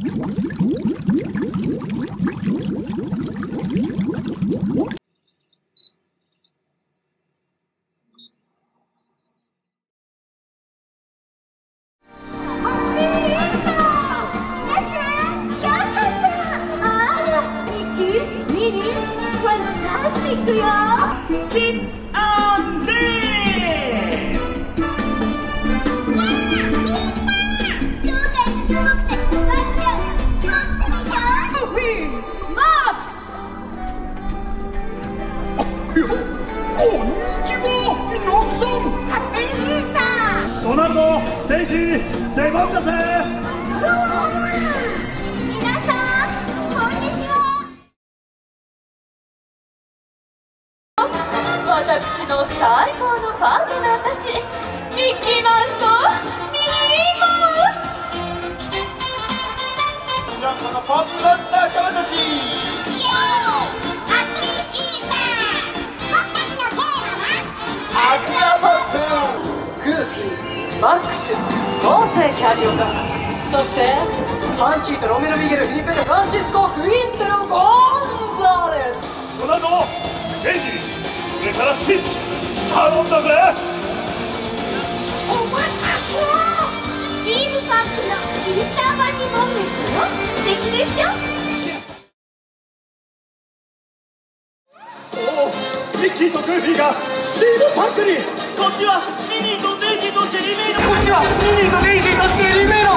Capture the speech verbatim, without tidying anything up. こっちはミニーとデイジーとシェリメイロ。